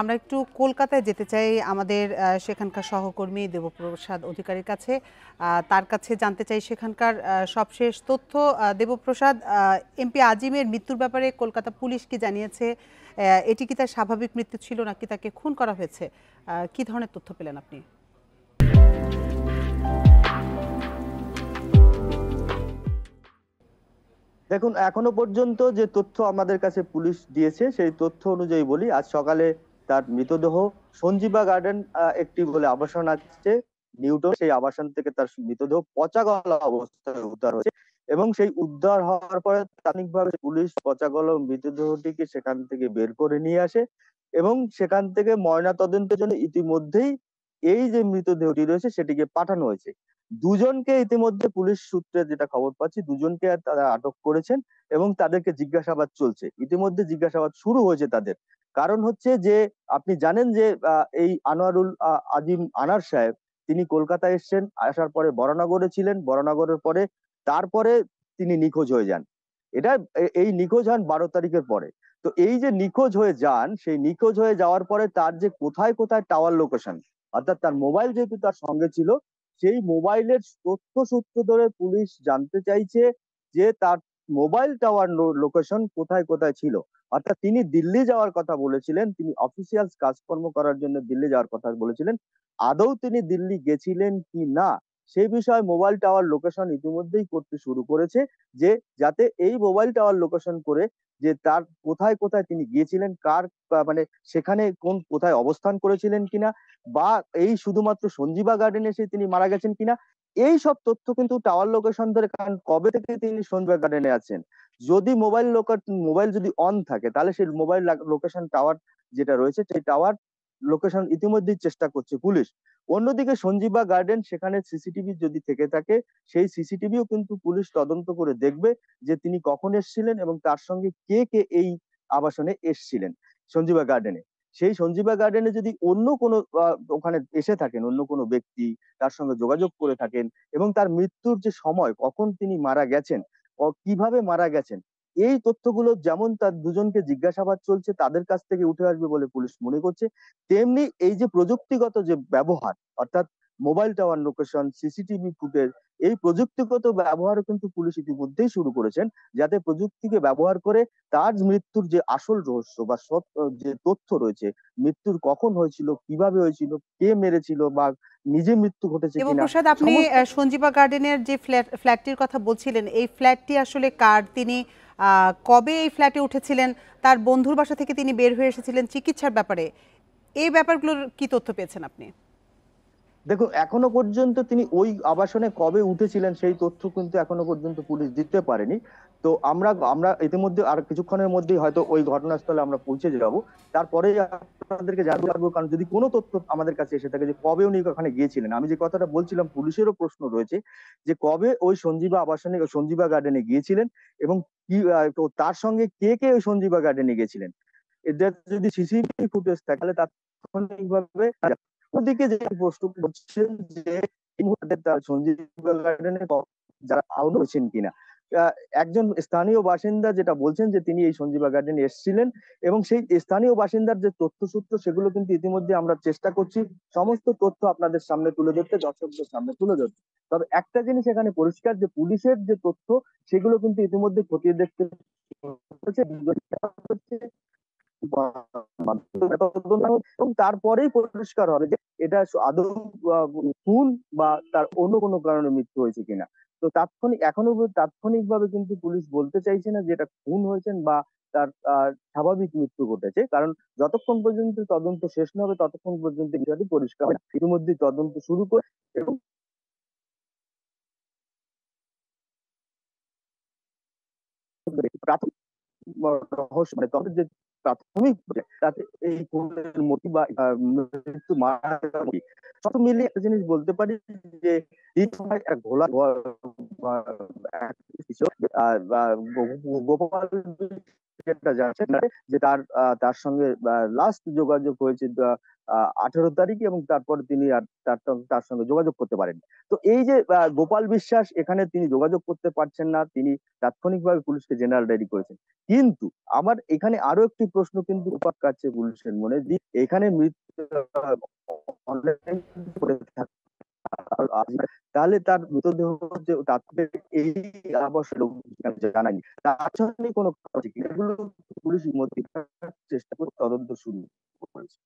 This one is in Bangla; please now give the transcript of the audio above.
আমরা একটু কলকাতায় যেতে চাই, আমাদের সেখানকার সহকর্মী দেবপ্রসাদ অধিকারীর কাছে, তার কাছে জানতে চাই সেখানকার সবশেষ তথ্য। দেবপ্রসাদ, এমপি আজিমের মৃত্যুর ব্যাপারে কলকাতা পুলিশ কি জানিয়েছে? এটি কি তার স্বাভাবিক মৃত্যু ছিল নাকি তাকে খুন করা হয়েছে? কি ধরনের তথ্য পেলেন আপনি? দেখুন, এখনো পর্যন্ত যে তথ্য আমাদের কাছে পুলিশ দিয়েছে সেই তথ্য অনুযায়ী বলি, আজ সকালে তার মৃতদেহ সঞ্জিবা গার্ডেন একটি বলে আবাসন আছে নিউটন, সেই আবাসন থেকে তার মৃতদেহ পচা গলা অবস্থায় উদ্ধার হয়েছে এবং সেই উদ্ধার হওয়ার পরে তাৎক্ষণিকভাবে পুলিশ পচা গলা মৃতদেহটিকে সেখান থেকে বের করে নিয়ে আসে এবং সেখান থেকে ময়নাতদন্তের জন্য ইতিমধ্যেই এই যে মৃতদেহটি রয়েছে সেটিকে পাঠানো হয়েছে। দুজনকে ইতিমধ্যে পুলিশ সূত্রে যেটা খবর পাচ্ছি দুজনকে তারা আটক করেছেন এবং তাদেরকে জিজ্ঞাসাবাদ চলছে, ইতিমধ্যে জিজ্ঞাসাবাদ শুরু হয়েছে তাদের। কারণ হচ্ছে যে আপনি জানেন যে এই আনোয়ারুল আজিম আনার সাহেব তিনি কলকাতায় এসেছেন, আসার পরে বরানগরে ছিলেন, বরানগরের পরে তারপরে তিনি নিখোঁজ হয়ে যান। এই নিখোঁজ হন 12 তারিখের পরে। তো এই যে নিখোঁজ হয়ে যান, সেই নিখোঁজ হয়ে যাওয়ার পরে তার যে কোথায় কোথায় টাওয়ার লোকেশন, অর্থাৎ তার মোবাইল যেহেতু তার সঙ্গে ছিল, সেই মোবাইলের তথ্য সূত্র ধরে পুলিশ জানতে চাইছে যে তার মোবাইল টাওয়ার লোকেশন কোথায় কোথায় ছিল। অর্থাৎ তিনি দিল্লি যাওয়ার কথা বলেছিলেন, তিনি অফিসিয়াল কাজকর্ম করার জন্য দিল্লি যাওয়ার কথা বলেছিলেন, আদৌ তিনি দিল্লি গেছিলেন কি না সেই বিষয়ে মোবাইল টাওয়ার লোকেশন ইতিমধ্যেই করতে শুরু করেছে, যে যাতে এই মোবাইল টাওয়ার লোকেশন করে যে তার কোথায় কোথায় তিনি গিয়েছিলেন, কার মানে সেখানে কোন কোথায় অবস্থান করেছিলেন কিনা, বা এই শুধুমাত্র সঞ্জিবা গার্ডেনে এসে তিনি মারা গেছেন কিনা, এই সব তথ্য কিন্তু টাওয়ার লোকেশন ধরে। কারণ কবে থেকে তিনি সঞ্জিবা গার্ডেনে আছেন, যদি মোবাইল যদি অন থাকে তাহলে সেই মোবাইল লোকেশন টাওয়ার যেটা রয়েছে সেই টাওয়ার লোকেশন ইতিমধ্যেই চেষ্টা করছে পুলিশ। অন্যদিকে সঞ্জিবা গার্ডেন সেখানে সিসিটিভি যদি থেকে থাকে সেই সিসিটিভিও কিন্তু পুলিশ তদন্ত করে দেখবে যে তিনি কখন এসেছিলেন এবং তার সঙ্গে কে কে এই আবাসনে এসেছিলেন সঞ্জিবা গার্ডেনে। সেই সঞ্জিবা গার্ডেনে যদি অন্য কোনো ওখানে এসে থাকেন, অন্য কোনো ব্যক্তি তার সঙ্গে যোগাযোগ করে থাকেন এবং তার মৃত্যুর যে সময়, কখন তিনি মারা গেছেন, কিভাবে মারা গেছেন, এই তথ্যগুলো যেমন তার দুজনকে জিজ্ঞাসাবাদ চলছে তাদের কাছ থেকে উঠে আসবে বলে পুলিশ মনে করছে, তেমনি এই যে প্রযুক্তিগত যে ব্যবহার, অর্থাৎ mobile tower location, CCTV footage, এই প্রযুক্তিগত ব্যবহারও কিন্তু পুলিশ ইতিমধ্যেই শুরু করেছেন, যাতে প্রযুক্তিকে ব্যবহার করে তার মৃত্যুর যে আসল রহস্য বা যে তথ্য রয়েছে, মৃত্যুর কখন হয়েছিল, কিভাবে হয়েছিল, কে মেরেছিল বা নিজে মৃত্যু ঘটেছে কিনা। প্রসাদ, আপনি সঞ্জিবা গার্ডেনের যে ফ্ল্যাটটির কথা বলছিলেন, এই ফ্ল্যাটটি আসলে কার, তিনি কবে এই ফ্ল্যাটে উঠেছিলেন, তার বন্ধুর বাসা থেকে তিনি বের হয়ে এসেছিলেন, চিকিৎসার ব্যাপারে, এই ব্যাপারগুলোর কি তথ্য পেয়েছেন আপনি? দেখুন, এখনো পর্যন্ত তিনি ওই আবাসনে কবে উঠেছিলেন সেই তথ্য কিন্তু এখনো পর্যন্ত পুলিশ দিতে পারেনি। তো আমরা ইতিমধ্যে আর কিছুক্ষণের মধ্যেই হয়তো ওই ঘটনাস্থলে আমরা পৌঁছে যাব, তারপরে আপনাদেরকে জানতে পারবো। কারণ যদি কোনো তথ্য আমাদের কাছে এসে থাকে যে কবে উনি ওখানে গিয়েছিলেন, আমি যে কথাটা বলছিলাম পুলিশেরও প্রশ্ন রয়েছে যে কবে ওই সঞ্জিবা আবাসনে, সঞ্জিবা গার্ডেনে গিয়েছিলেন এবং তার সঙ্গে কে কে ওই সঞ্জিবা গার্ডেনে গিয়েছিলেন, এদের যদি সিসিটিভি ফুটেজ থাকে তাহলে তাৎক্ষণিকভাবে। ওদিকে যে প্রশ্ন করছেন যে সঞ্জিবা গার্ডেনে যারা আহত হয়েছেন কিনা, একজন স্থানীয় বাসিন্দা যেটা বলছেন যে তিনি এই সঞ্জিবা গার্ডেনে এসেছিলেন এবং সেই স্থানীয় বাসিন্দার যে তথ্যসূত্র সেগুলো কিন্তু ইতিমধ্যে আমরা চেষ্টা করছি সমস্ত তথ্য আপনাদের সামনে তুলে ধরতে, দর্শকদের সামনে তুলে ধরতে। তবে একটা জিনিস এখানে পরিষ্কার যে পুলিশের যে তথ্য সেগুলো কিন্তু ইতিমধ্যে খতিয়ে দেখতে এবং তারপরেই পরিষ্কার হবে যে এটা আদৌ খুন বা তার অন্য কোনো কারণে মৃত্যু হয়েছে কিনা। তো তাৎক্ষণিকভাবে কিন্তু পুলিশ বলতে চাইছে না যে এটা খুন হয়েছেন বা তার স্বাভাবিক মৃত্যু ঘটেছে, কারণ যতক্ষণ পর্যন্ত তদন্ত শেষ না হবে ততক্ষণ পর্যন্ত বিষয়টি পরিষ্কার হয়। ইতিমধ্যে তদন্ত শুরু করে এবং প্রাথমিক রহস্য মানে তবে যে প্রাথমিক তাতে এই মতি বা মৃত্যু মারা সব মিলিয়ে একটা জিনিস বলতে পারি যে গোপাল যেটা জানছে যে তার সঙ্গে লাস্ট যোগাযোগ হয়েছে 18 তারিখ, এবং তারপর তিনি আর তার সঙ্গে যোগাযোগ করতে পারেন। তো এই যে গোপাল বিশ্বাস, এখানে তিনি যোগাযোগ করতে পারছেন না, তিনি তাৎক্ষণিকভাবে পুলিশকে জেনারেল ডায়েরি করেছেন। কিন্তু আমার এখানে আরো একটি প্রশ্ন কিন্তু কাটছে পুলিশের মনে, যে এখানে তাহলে তার মৃতদেহ জানায়নি, তার জন্য কোনো পুলিশ চেষ্টা করে তদন্ত শুরু করেছে।